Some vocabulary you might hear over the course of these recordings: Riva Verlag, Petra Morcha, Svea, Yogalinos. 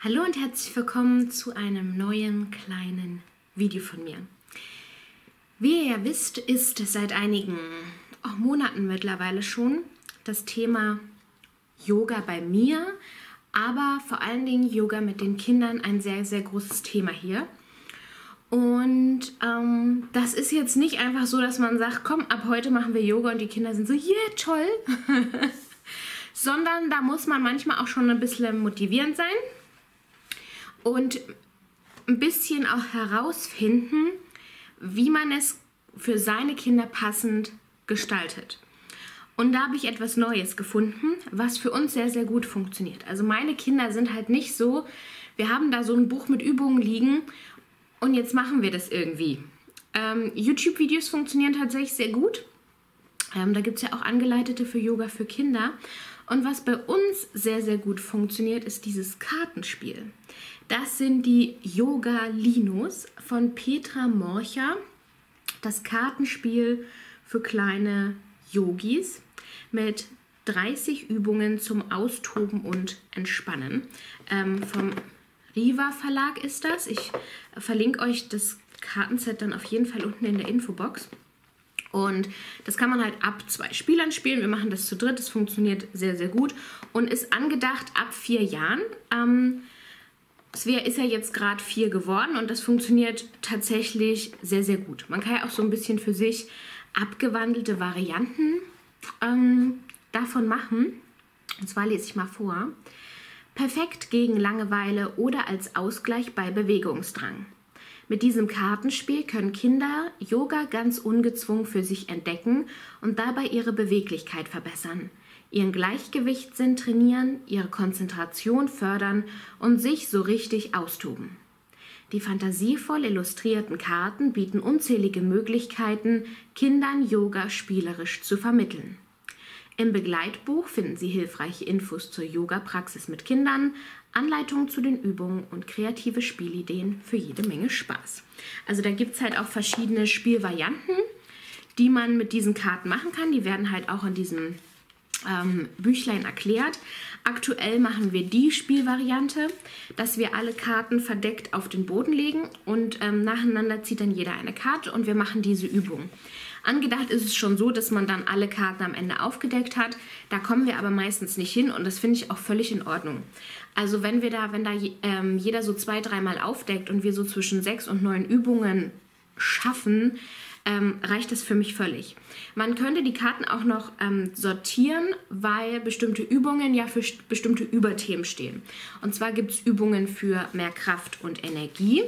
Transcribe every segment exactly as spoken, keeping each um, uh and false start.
Hallo und herzlich willkommen zu einem neuen kleinen Video von mir. Wie ihr ja wisst, ist seit einigen auch Monaten mittlerweile schon das Thema Yoga bei mir, aber vor allen Dingen Yoga mit den Kindern ein sehr, sehr großes Thema hier. Und ähm, das ist jetzt nicht einfach so, dass man sagt, komm, ab heute machen wir Yoga und die Kinder sind so, yeah, toll. Sondern da muss man manchmal auch schon ein bisschen motivierend sein und ein bisschen auch herausfinden, wie man es für seine Kinder passend gestaltet. Und da habe ich etwas Neues gefunden, was für uns sehr, sehr gut funktioniert. Also meine Kinder sind halt nicht so, wir haben da so ein Buch mit Übungen liegen und jetzt machen wir das irgendwie. Ähm, YouTube-Videos funktionieren tatsächlich sehr gut. Ähm, da gibt es ja auch Angeleitete für Yoga für Kinder. Und was bei uns sehr, sehr gut funktioniert, ist dieses Kartenspiel. Das sind die Yogalinos von Petra Morcha. Das Kartenspiel für kleine Yogis mit dreißig Übungen zum Austoben und Entspannen. Ähm, vom Riva Verlag ist das. Ich verlinke euch das Kartenset dann auf jeden Fall unten in der Infobox. Und das kann man halt ab zwei Spielern spielen. Wir machen das zu dritt. Das funktioniert sehr, sehr gut und ist angedacht ab vier Jahren. Ähm, Svea ist ja jetzt gerade vier geworden und das funktioniert tatsächlich sehr, sehr gut. Man kann ja auch so ein bisschen für sich abgewandelte Varianten ähm, davon machen. Und zwar lese ich mal vor. Perfekt gegen Langeweile oder als Ausgleich bei Bewegungsdrang. Mit diesem Kartenspiel können Kinder Yoga ganz ungezwungen für sich entdecken und dabei ihre Beweglichkeit verbessern, ihren Gleichgewichtssinn trainieren, ihre Konzentration fördern und sich so richtig austoben. Die fantasievoll illustrierten Karten bieten unzählige Möglichkeiten, Kindern Yoga spielerisch zu vermitteln. Im Begleitbuch finden Sie hilfreiche Infos zur Yoga-Praxis mit Kindern, Anleitungen zu den Übungen und kreative Spielideen für jede Menge Spaß. Also da gibt es halt auch verschiedene Spielvarianten, die man mit diesen Karten machen kann. Die werden halt auch in diesem ähm, Büchlein erklärt. Aktuell machen wir die Spielvariante, dass wir alle Karten verdeckt auf den Boden legen und ähm, nacheinander zieht dann jeder eine Karte und wir machen diese Übung. Angedacht ist es schon so, dass man dann alle Karten am Ende aufgedeckt hat. Da kommen wir aber meistens nicht hin und das finde ich auch völlig in Ordnung. Also wenn wir da, wenn da ähm, jeder so zwei, dreimal aufdeckt und wir so zwischen sechs und neun Übungen schaffen, ähm, reicht das für mich völlig. Man könnte die Karten auch noch ähm, sortieren, weil bestimmte Übungen ja für bestimmte Überthemen stehen. Und zwar gibt es Übungen für mehr Kraft und Energie.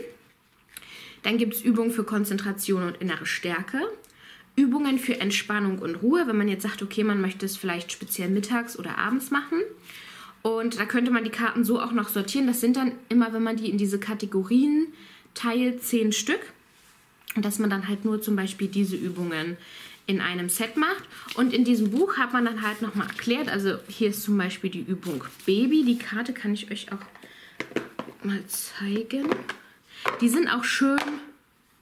Dann gibt es Übungen für Konzentration und innere Stärke. Übungen für Entspannung und Ruhe, wenn man jetzt sagt, okay, man möchte es vielleicht speziell mittags oder abends machen. Und da könnte man die Karten so auch noch sortieren. Das sind dann immer, wenn man die in diese Kategorien teilt, zehn Stück. Und dass man dann halt nur zum Beispiel diese Übungen in einem Set macht. Und in diesem Buch hat man dann halt nochmal erklärt, also hier ist zum Beispiel die Übung Baby. Die Karte kann ich euch auch mal zeigen. Die sind auch schön...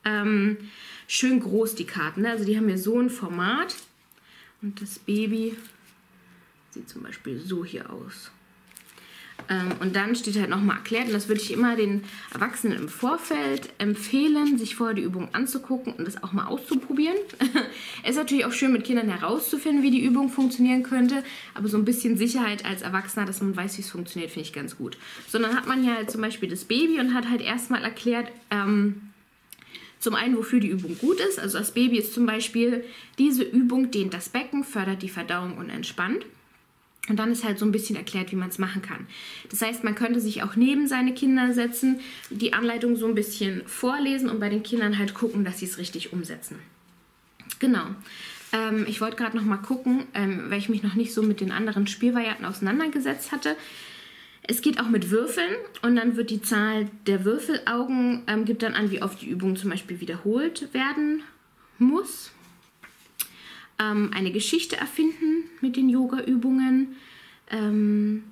Ähm, schön groß, die Karten. Ne? Also die haben hier so ein Format. Und das Baby sieht zum Beispiel so hier aus. Ähm, und dann steht halt nochmal erklärt, und das würde ich immer den Erwachsenen im Vorfeld empfehlen, sich vorher die Übung anzugucken und das auch mal auszuprobieren. Es ist natürlich auch schön, mit Kindern herauszufinden, wie die Übung funktionieren könnte. Aber so ein bisschen Sicherheit als Erwachsener, dass man weiß, wie es funktioniert, finde ich ganz gut. So, dann hat man ja halt zum Beispiel das Baby und hat halt erstmal erklärt, ähm, zum einen, wofür die Übung gut ist. Also das Baby ist zum Beispiel, diese Übung dehnt das Becken, fördert die Verdauung und entspannt. Und dann ist halt so ein bisschen erklärt, wie man es machen kann. Das heißt, man könnte sich auch neben seine Kinder setzen, die Anleitung so ein bisschen vorlesen und bei den Kindern halt gucken, dass sie es richtig umsetzen. Genau. Ähm, ich wollte gerade noch mal gucken, ähm, weil ich mich noch nicht so mit den anderen Spielvarianten auseinandergesetzt hatte. Es geht auch mit Würfeln und dann wird die Zahl der Würfelaugen, ähm, gibt dann an, wie oft die Übung zum Beispiel wiederholt werden muss. Ähm, eine Geschichte erfinden mit den Yoga-Übungen. Ähm,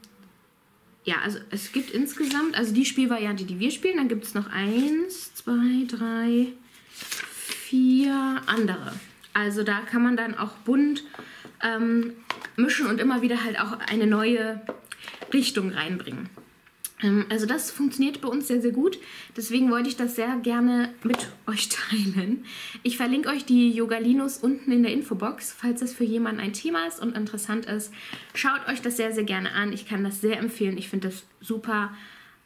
ja, also es gibt insgesamt, also die Spielvariante, die wir spielen, dann gibt es noch eins, zwei, drei, vier andere. Also da kann man dann auch bunt ähm, mischen und immer wieder halt auch eine neue Richtung reinbringen. Also das funktioniert bei uns sehr, sehr gut. Deswegen wollte ich das sehr gerne mit euch teilen. Ich verlinke euch die Yogalinos unten in der Infobox. Falls das für jemanden ein Thema ist und interessant ist, schaut euch das sehr, sehr gerne an. Ich kann das sehr empfehlen. Ich finde das super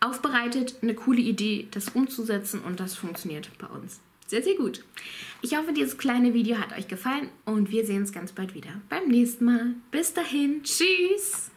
aufbereitet, eine coole Idee, das umzusetzen, und das funktioniert bei uns sehr, sehr gut. Ich hoffe, dieses kleine Video hat euch gefallen und wir sehen uns ganz bald wieder beim nächsten Mal. Bis dahin, tschüss!